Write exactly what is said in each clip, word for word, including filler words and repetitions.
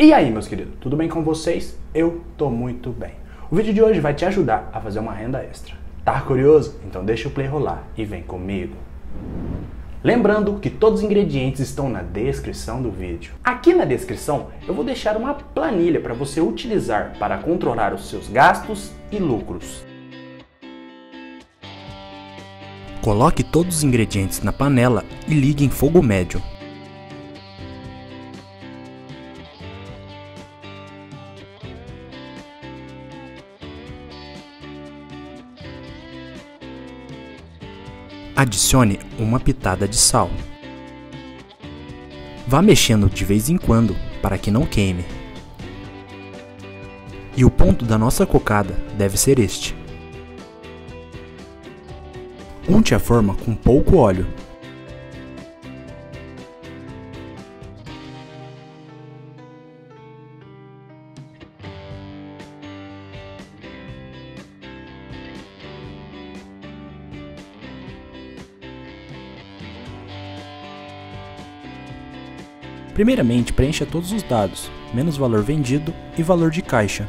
E aí, meus queridos, tudo bem com vocês? Eu tô muito bem. O vídeo de hoje vai te ajudar a fazer uma renda extra. Tá curioso? Então deixa o play rolar e vem comigo. Lembrando que todos os ingredientes estão na descrição do vídeo. Aqui na descrição eu vou deixar uma planilha para você utilizar para controlar os seus gastos e lucros. Coloque todos os ingredientes na panela e ligue em fogo médio. Adicione uma pitada de sal. Vá mexendo de vez em quando para que não queime. E o ponto da nossa cocada deve ser este. Unte a forma com pouco óleo. Primeiramente, preencha todos os dados, menos valor vendido e valor de caixa.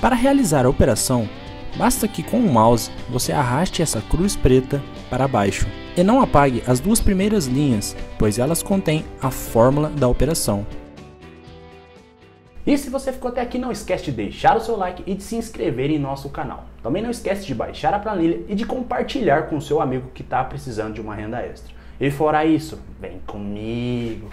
Para realizar a operação, basta que com o mouse você arraste essa cruz preta para baixo e não apague as duas primeiras linhas, pois elas contêm a fórmula da operação. E se você ficou até aqui, não esquece de deixar o seu like e de se inscrever em nosso canal. Também não esquece de baixar a planilha e de compartilhar com seu amigo que está precisando de uma renda extra. E fora isso, vem comigo!